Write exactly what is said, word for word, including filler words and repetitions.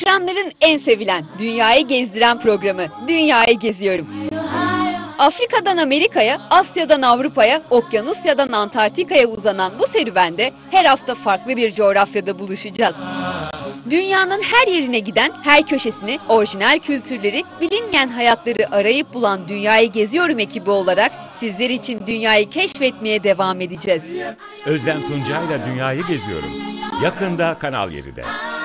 Ekranların en sevilen, dünyayı gezdiren programı Dünyayı Geziyorum. Afrika'dan Amerika'ya, Asya'dan Avrupa'ya, Okyanusya'dan Antarktika'ya uzanan bu serüvende her hafta farklı bir coğrafyada buluşacağız. Dünyanın her yerine giden, her köşesini, orijinal kültürleri, bilinmeyen hayatları arayıp bulan Dünyayı Geziyorum ekibi olarak sizler için dünyayı keşfetmeye devam edeceğiz. Özlem Tunca ile Dünyayı Geziyorum. Yakında Kanal yedi'de.